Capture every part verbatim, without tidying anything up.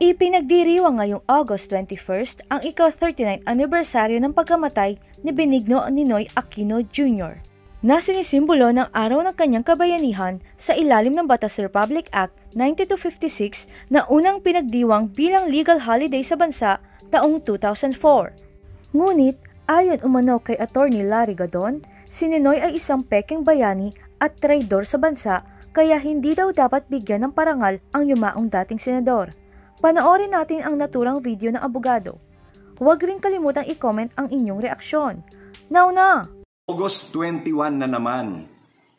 Ipinagdiriwang ngayong August twenty-first ang ika-thirty-nine anibersaryo ng pagkamatay ni Benigno Ninoy Aquino Junior na sinisimbolo ng araw ng kanyang kabayanihan sa ilalim ng Batas Republic Act ninety-two fifty-six na unang pinagdiwang bilang legal holiday sa bansa taong two thousand four. Ngunit ayon umano kay Attorney Larry Gadon, si Ninoy ay isang pekeng bayani at traidor sa bansa kaya hindi daw dapat bigyan ng parangal ang yumaong dating senador. Panoorin natin ang naturang video ng abogado. Huwag rin kalimutang i-comment ang inyong reaksyon. Now na! August twenty-first na naman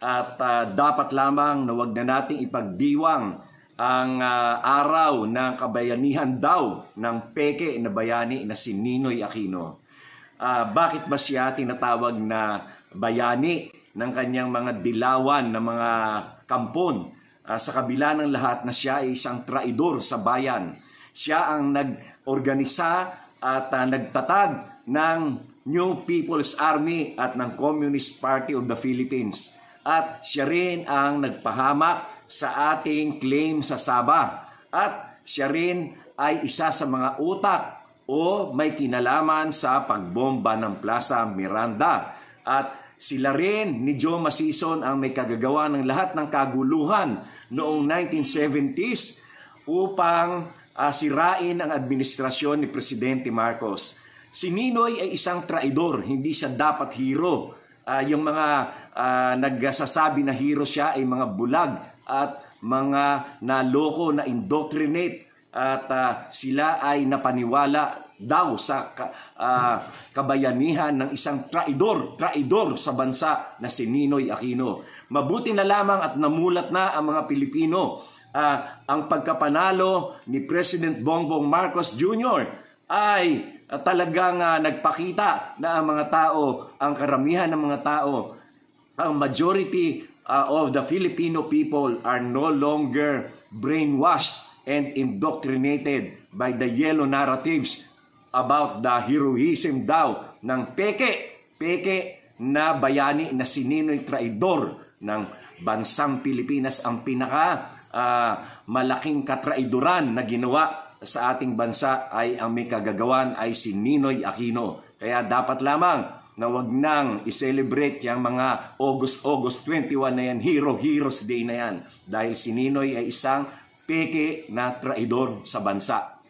at uh, dapat lamang na huwag na nating ipagdiwang ang uh, araw ng kabayanihan daw ng peke na bayani na si Ninoy Aquino. Uh, bakit ba siya tinatawag na bayani ng kanyang mga dilawan na mga kampon? Uh, sa kabila ng lahat na siya ay isang traidor sa bayan. Siya ang nag-organisa at uh, nagtatag ng New People's Army at ng Communist Party of the Philippines. At siya rin ang nagpahamak sa ating claim sa Sabah. At siya rin ay isa sa mga utak o may kinalaman sa pagbomba ng Plaza Miranda. At sila rin ni Joma Sison ang may kagagawa ng lahat ng kaguluhan noong nineteen seventies upang uh, sirain ang administrasyon ni Presidente Marcos. Si Ninoy ay isang traidor, hindi siya dapat hero. Uh, yung mga uh, nagsasabi na hero siya ay mga bulag at mga naloko na indoctrinate at uh, sila ay napaniwala daw sa uh, kabayanihan ng isang traidor, traidor sa bansa na si Ninoy Aquino. Mabuti na lamang at namulat na ang mga Pilipino uh, ang pagkapanalo ni President Bongbong Marcos Junior ay uh, talagang uh, nagpakita na ang mga tao, ang karamihan ng mga tao, ang majority uh, of the Filipino people are no longer brainwashed and indoctrinated by the yellow narratives about the heroism daw ng peke, peke na bayani na si Ninoy traidor ng bansang Pilipinas, ang pinaka uh, malaking katraidoran na ginawa sa ating bansa ay ang may kagagawan ay si Ninoy Aquino. Kaya dapat lamang na wag nang i-celebrate yung mga August August twenty-first na yan, Hero Heroes Day na yan, dahil si Ninoy ay isang peke na traidor sa bansa.